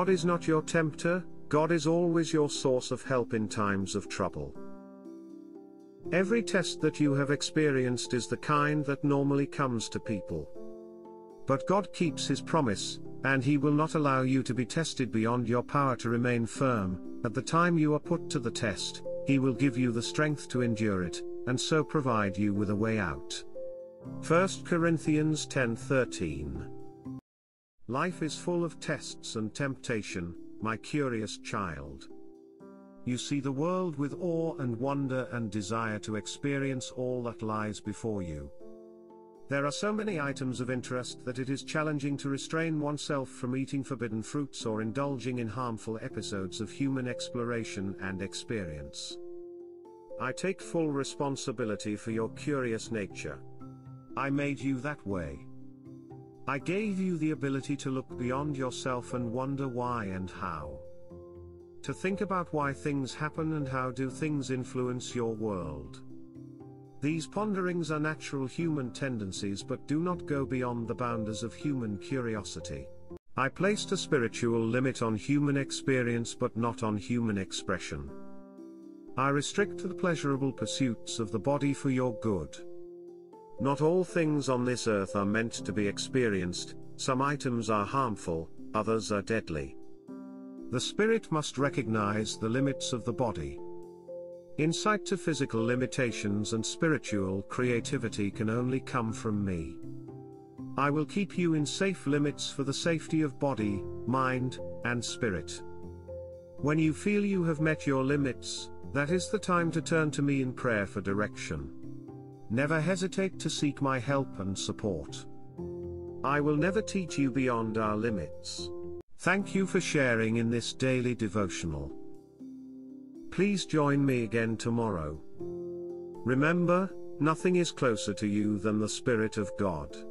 God is not your tempter, God is always your source of help in times of trouble. Every test that you have experienced is the kind that normally comes to people. But God keeps his promise, and he will not allow you to be tested beyond your power to remain firm. At the time you are put to the test, he will give you the strength to endure it, and so provide you with a way out. 1 Corinthians 10:13. Life is full of tests and temptation, my curious child. You see the world with awe and wonder and desire to experience all that lies before you. There are so many items of interest that it is challenging to restrain oneself from eating forbidden fruits or indulging in harmful episodes of human exploration and experience. I take full responsibility for your curious nature. I made you that way. I gave you the ability to look beyond yourself and wonder why and how. To think about why things happen and how do things influence your world. These ponderings are natural human tendencies but do not go beyond the boundaries of human curiosity. I placed a spiritual limit on human experience but not on human expression. I restrict the pleasurable pursuits of the body for your good. Not all things on this earth are meant to be experienced, some items are harmful, others are deadly. The spirit must recognize the limits of the body. Insight to physical limitations and spiritual creativity can only come from me. I will keep you in safe limits for the safety of body, mind, and spirit. When you feel you have met your limits, that is the time to turn to me in prayer for direction. Never hesitate to seek my help and support. I will never teach you beyond our limits. Thank you for sharing in this daily devotional. Please join me again tomorrow. Remember, nothing is closer to you than the Spirit of God.